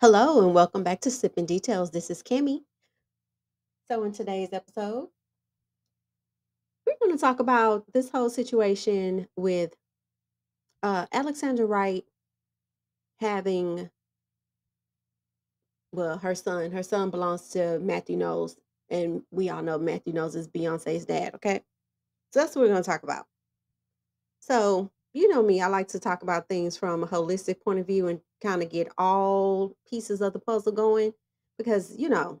Hello and welcome back to Sipping Details. This is Cammii. So in today's episode, we're going to talk about this whole situation with Alexandra Wright having, well, her son. Her son belongs to Matthew Knowles, and we all know Matthew Knowles is Beyonce's dad, okay? So that's what we're going to talk about. So you know me, I like to talk about things from a holistic point of view and kind of get all pieces of the puzzle going because, you know,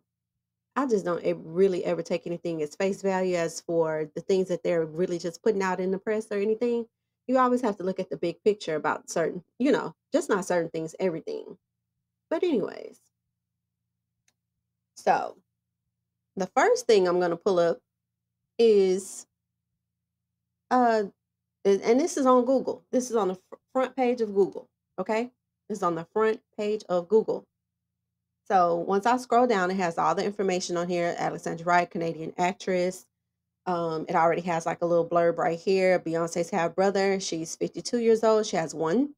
I just don't really ever take anything as face value as for the things that they're really just putting out in the press or anything. You always have to look at the big picture about certain, you know, just not certain things, everything. But anyways, so the first thing I'm going to pull up is, and this is on Google. This is on the front page of Google. Okay. It's on the front page of Google. So once I scroll down, it has all the information on here. Alexandra Wright, Canadian actress. It already has like a little blurb right here. Beyonce's half brother. She's 52 years old. She has one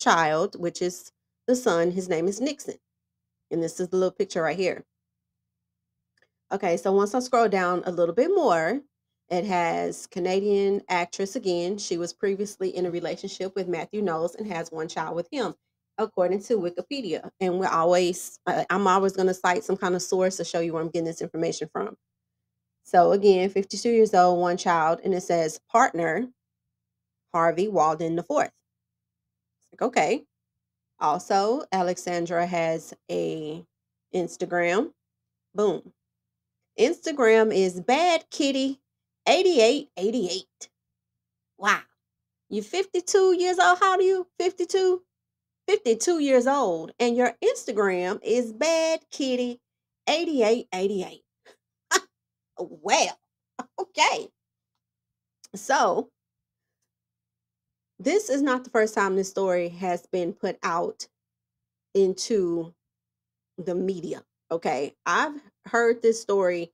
child, which is the son. His name is Nixon. And this is the little picture right here. Okay. So once I scroll down a little bit more, it has Canadian actress again. She was previously in a relationship with Matthew Knowles and has one child with him, according to Wikipedia. And I'm always going to cite some kind of source to show you where I'm getting this information from. So again, 52 years old, one child, and it says partner, Harvey Walden IV. It's like, okay. Also, Alexandra has a Instagram. Boom. Instagram is Bad Kitty 8888. Wow. You're 52 years old. How old are you? 52? 52 years old. And your Instagram is Bad Kitty 8888. Well, okay. So this is not the first time this story has been put out into the media. Okay. I've heard this story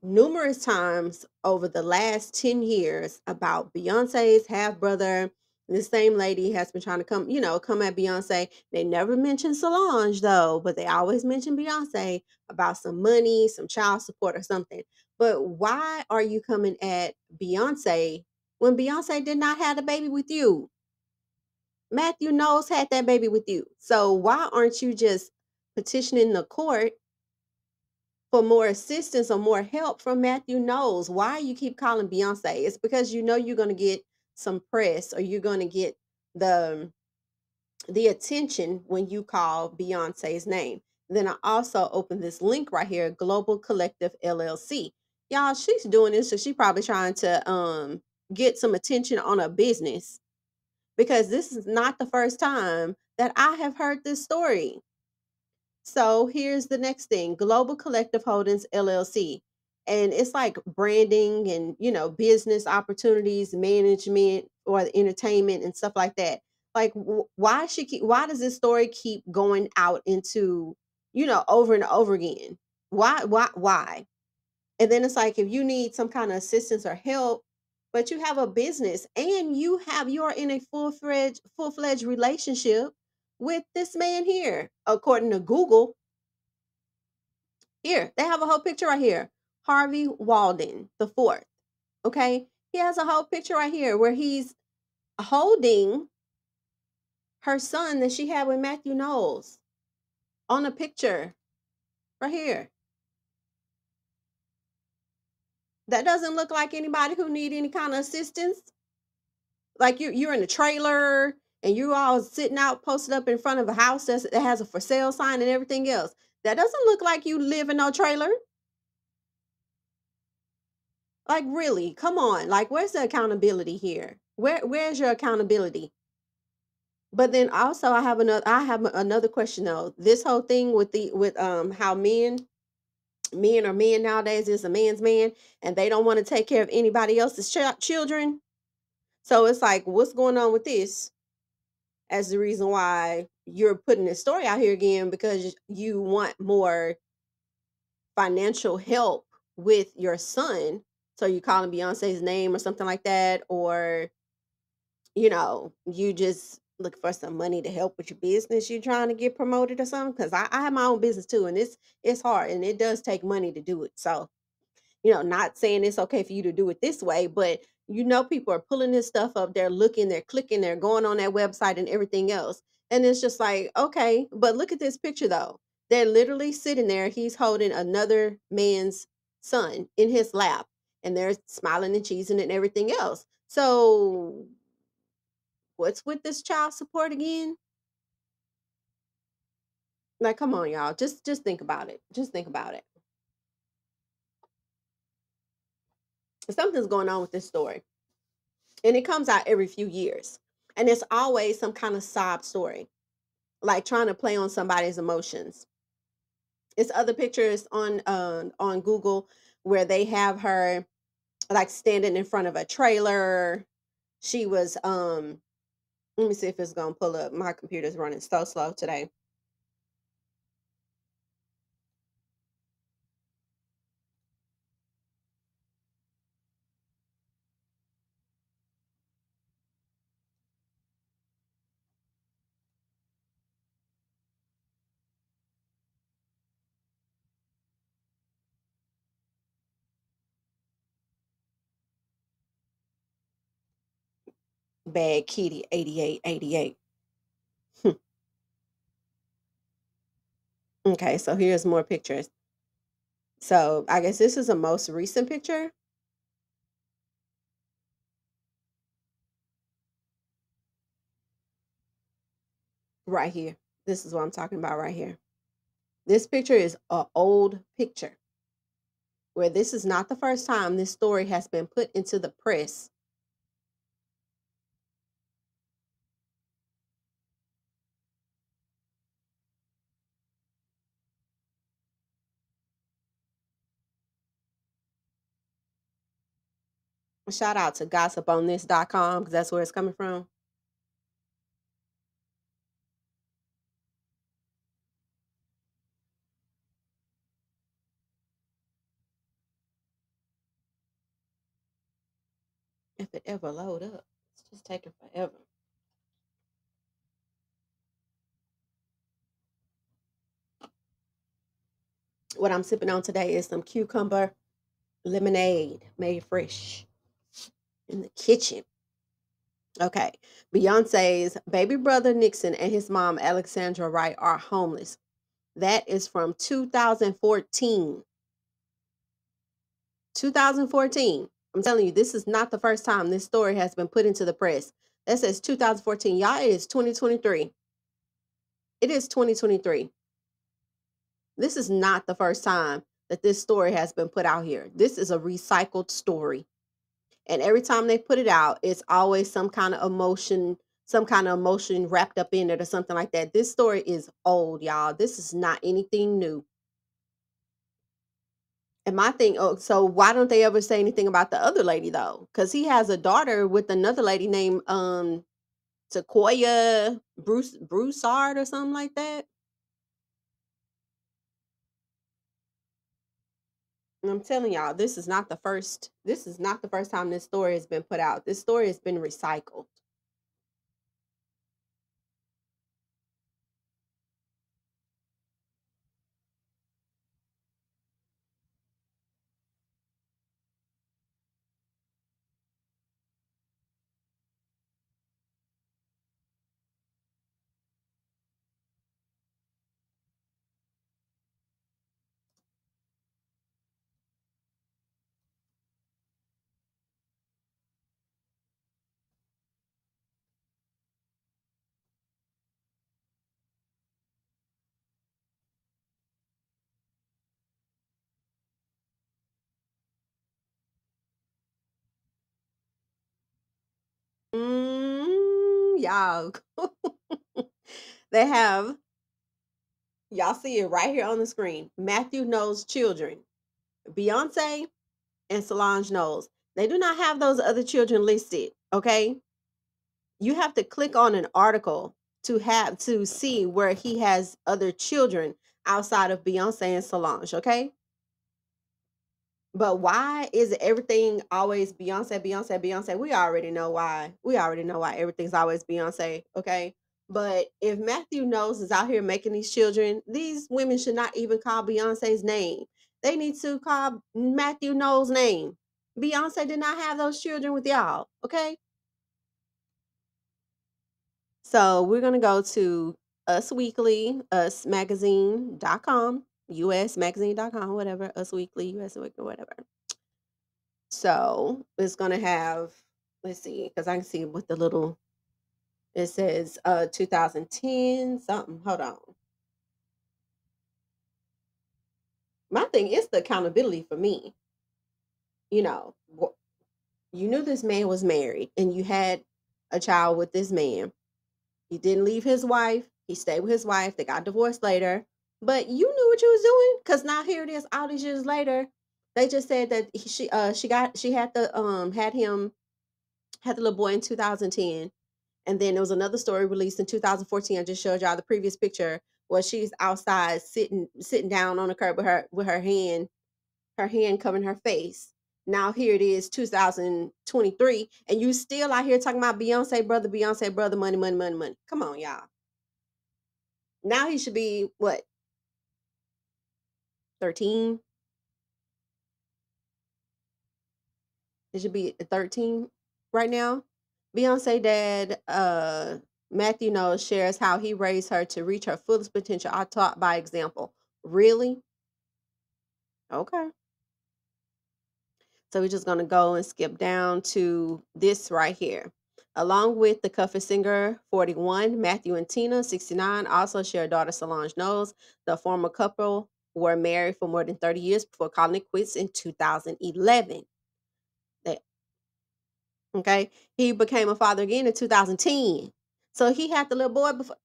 numerous times over the last 10 years about Beyonce's half brother. This same lady has been trying to come at Beyonce. They never mentioned Solange though, but they always mention Beyonce about some money, some child support or something. But why are you coming at Beyonce when Beyonce did not have the baby with you? Matthew Knowles had that baby with you. So why aren't you just petitioning the court for more assistance or more help from Matthew Knowles? Why you keep calling Beyonce? It's because you know you're going to get some press or you're going to get the attention when you call Beyonce's name. Then I also opened this link right here, Global Collective LLC. Y'all, she's doing this, so she's probably trying to get some attention on her business, because this is not the first time that I have heard this story. So here's the next thing, Global Collective Holdings, LLC. And it's like branding and, you know, business opportunities, management or entertainment and stuff like that. Like, why does this story keep going out into, you know, over and over again? Why? And then it's like, if you need some kind of assistance or help, but you have a business and you are in a full-fledged relationship with this man here, according to Google. Here, they have a whole picture right here. Harvey Walden IV. Okay. He has a whole picture right here where he's holding her son that she had with Matthew Knowles on a picture right here. That doesn't look like anybody who need any kind of assistance. Like you're in a trailer and you all sitting out posted up in front of a house that has a for sale sign and everything else. That doesn't look like you live in no trailer. Like, really, come on. Like, where's the accountability here? Where's your accountability? But then also I have another question though. This whole thing with how men are men nowadays, is a man's man and they don't want to take care of anybody else's children. So it's like, what's going on with this as the reason why you're putting this story out here again, because you want more financial help with your son. So you calling Beyonce's name or something like that, or, you know, you just look for some money to help with your business you're trying to get promoted or something. Because I have my own business too, and it's hard, and it does take money to do it. So, you know, not saying it's okay for you to do it this way, but you know, people are pulling this stuff up, they're looking, they're clicking, they're going on that website and everything else. And it's just like, okay, but look at this picture though. They're literally sitting there, he's holding another man's son in his lap, and they're smiling and cheesing and everything else. So what's with this child support again? Like, come on, y'all. Just think about it. Just think about it. Something's going on with this story. And it comes out every few years. And it's always some kind of sob story, like trying to play on somebody's emotions. It's other pictures on Google where they have her like standing in front of a trailer. She was, let me see if it's going to pull up. My computer's running so slow today. Bad Kitty 8888. Okay, so here's more pictures. So I guess this is the most recent picture. Right here. This is what I'm talking about right here. This picture is an old picture where this is not the first time this story has been put into the press. Shout out to gossiponthis.com because that's where it's coming from. If it ever load up, it's just taking forever. What I'm sipping on today is some cucumber lemonade made fresh in the kitchen. Okay. Beyonce's baby brother Nixon and his mom Alexandra Wright are homeless. That is from 2014. 2014. I'm telling you, this is not the first time this story has been put into the press. That says 2014. Y'all, it is 2023. It is 2023. This is not the first time that this story has been put out here. This is a recycled story. And every time they put it out, it's always some kind of emotion wrapped up in it or something like that. This story is old, y'all. This is not anything new. And my thing, oh, so why don't they ever say anything about the other lady, though? Because he has a daughter with another lady named Tekoa Broussard or something like that. I'm telling y'all, this is not the first time this story has been put out. This story has been recycled. Y'all, they have, y'all see it right here on the screen. Matthew Knowles' children, Beyonce and Solange Knowles. They do not have those other children listed. Okay. You have to click on an article to have to see where he has other children outside of Beyonce and Solange. Okay. But why is everything always Beyonce, Beyonce, Beyonce? We already know why. We already know why everything's always Beyonce. Okay. But if Matthew Knowles is out here making these children, these women should not even call Beyonce's name. They need to call Matthew Knowles' name. Beyonce did not have those children with y'all. Okay. So we're going to go to Us Weekly, usmagazine.com, usmagazine.com, whatever, Us Weekly, US Weekly, whatever. So it's going to have, let's see, because I can see with the little, it says 2010 something. Hold on. My thing is the accountability for me. You know, you knew this man was married and you had a child with this man. He didn't leave his wife. He stayed with his wife. They got divorced later. But you knew what you was doing, because now here it is, all these years later. They just said that she had the little boy in 2010, and then there was another story released in 2014. I just showed y'all the previous picture where she's outside sitting down on a curb with her hand covering her face. Now here it is, 2023, and you still out here talking about Beyonce brother, money, money, money, money. Come on, y'all. Now he should be, what, 13? It should be 13 right now. Beyonce dad, Matthew Knowles, shares how he raised her to reach her fullest potential. I taught by example. Really? Okay. So we're just going to go and skip down to this right here. Along with the Cuffer singer, 41, Matthew and Tina, 69, also share daughter Solange Knowles. The former couple were married for more than 30 years before calling it quits in 2011. Okay. He became a father again in 2010. So he had the little boy before.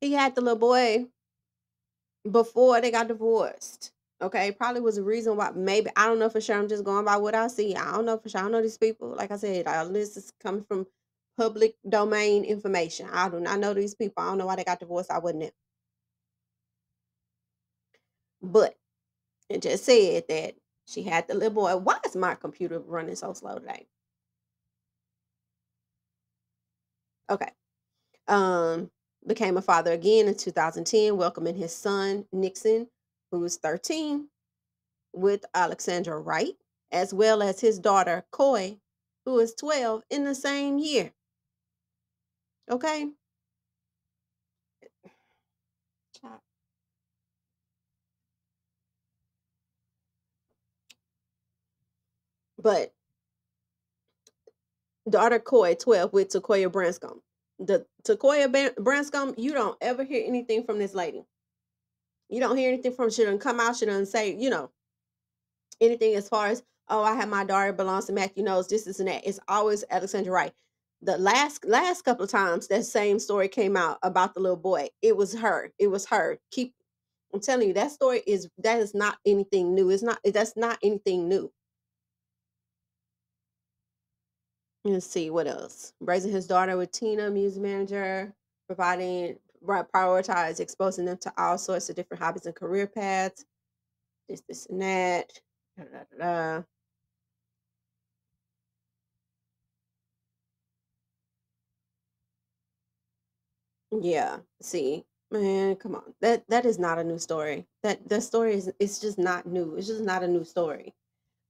He had the little boy before they got divorced. Okay, probably was a reason why, maybe, I don't know for sure. I'm just going by what I see. I don't know for sure. I don't know these people. Like I said, all this is coming from public domain information. I do not know these people. I don't know why they got divorced. I wasn't there. But it just said that she had the little boy. Why is my computer running so slow today? Okay. Became a father again in 2010, welcoming his son, Nixon, who was 13, with Alexandra Wright, as well as his daughter, Coy, who is 12, in the same year. Okay? But daughter Coy, 12, with Tekoa Branscomb. The Tekoa Branscomb, you don't ever hear anything from this lady. You don't hear anything from, she doesn't come out, she doesn't say, you know, anything as far as, oh, I have my daughter, belongs to Matthew Knowles, this, this, and that. It's always Alexandra Wright. The last couple of times that same story came out about the little boy, it was her. It was her. I'm telling you, that story is not anything new. That's not anything new. Let's see, what else? Raising his daughter with Tina, music manager, prioritize exposing them to all sorts of different hobbies and career paths, this and that. Da, da, da, da. Yeah, see, man, come on. That is not a new story. That story is, it's just not new. It's just not a new story.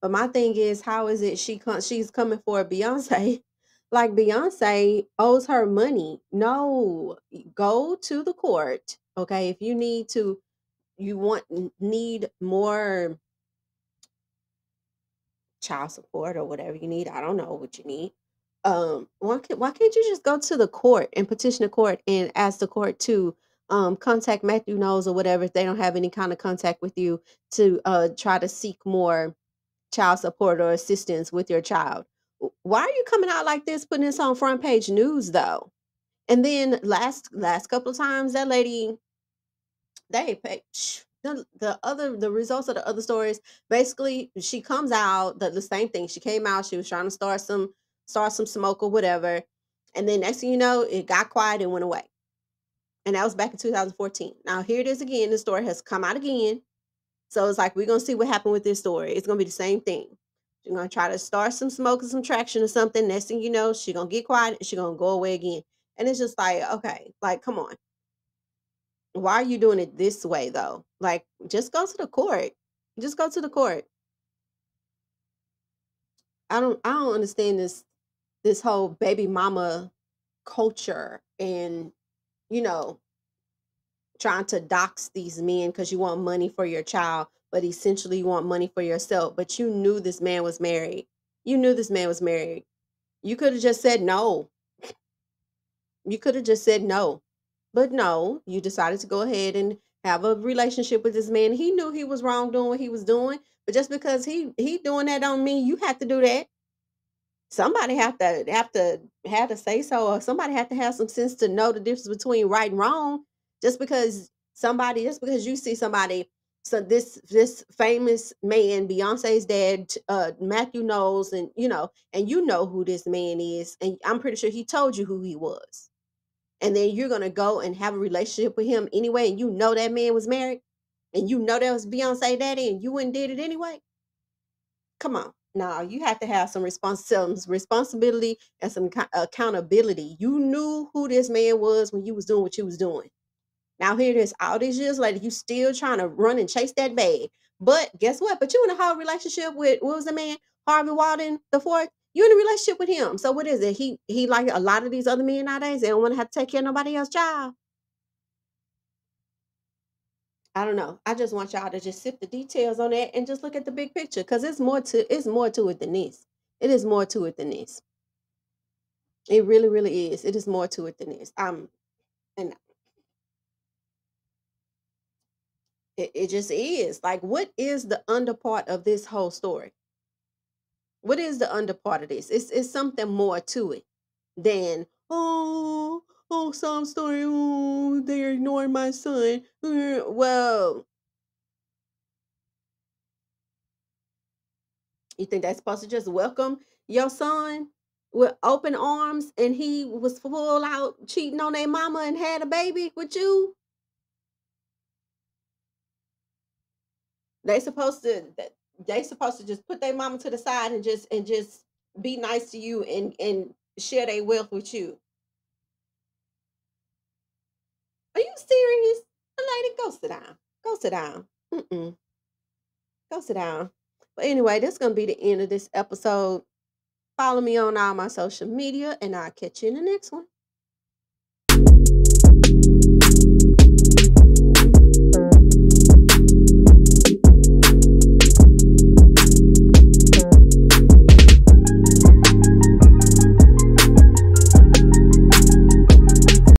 But my thing is, how is it she's coming for Beyonce? Like Beyonce owes her money. No, go to the court. Okay. If you need to, need more child support or whatever you need. I don't know what you need. Why can't you just go to the court and petition the court and ask the court to contact Matthew Knowles or whatever, if they don't have any kind of contact with you, to try to seek more child support or assistance with your child? Why are you coming out like this, putting this on front page news though? And then last couple of times, that lady, they paid, the results of the other stories, basically she comes out the same thing. She came out, she was trying to start some smoke or whatever, and then next thing you know, it got quiet and went away. And that was back in 2014. Now here it is again. The story has come out again. So it's like, we're going to see what happened with this story. It's going to be the same thing. She's going to try to start some smoke and some traction or something. Next thing you know, she's going to get quiet and she's going to go away again. And it's just like, okay, like, come on. Why are you doing it this way, though? Like, just go to the court. Just go to the court. I don't understand this whole baby mama culture and, you know, trying to dox these men because you want money for your child, but essentially you want money for yourself. But you knew this man was married. You knew this man was married. You could have just said no. You could have just said no. But no, you decided to go ahead and have a relationship with this man. He knew he was wrong doing what he was doing, but just because he doing that don't mean you have to do that. Somebody have to say so, or somebody have to have some sense to know the difference between right and wrong. Just because you see somebody, so this famous man, Beyonce's dad, Matthew Knowles, and you know who this man is, and I'm pretty sure he told you who he was, and then you're gonna go and have a relationship with him anyway, and you know that man was married, and you know that was Beyonce's daddy, and you went and did it anyway. Come on. No, you have to have some responsibility and some accountability. You knew who this man was when you was doing what you was doing. Now here it is, all these years later, you still trying to run and chase that bag. But guess what? But you in a whole relationship with, what was the man? Harvey Walden IV. You in a relationship with him. So what is it? He like a lot of these other men nowadays, they don't want to have to take care of nobody else's child. I don't know. I just want y'all to just sip the details on that and just look at the big picture, because it's more to it than this. It is more to it than this. It really, really is. It is more to it than this. And it just is. Like, what is the underpart of this whole story? What is the underpart of this? It's something more to it than, oh, some story, oh, they're ignoring my son. Well, you think that's supposed to just welcome your son with open arms and he was full out cheating on their mama and had a baby with you? They supposed to just put their mama to the side and just be nice to you and share their wealth with you. Are you serious? Lady, go sit down. Go sit down. Go sit down. But anyway, that's going to be the end of this episode. Follow me on all my social media, and I'll catch you in the next one.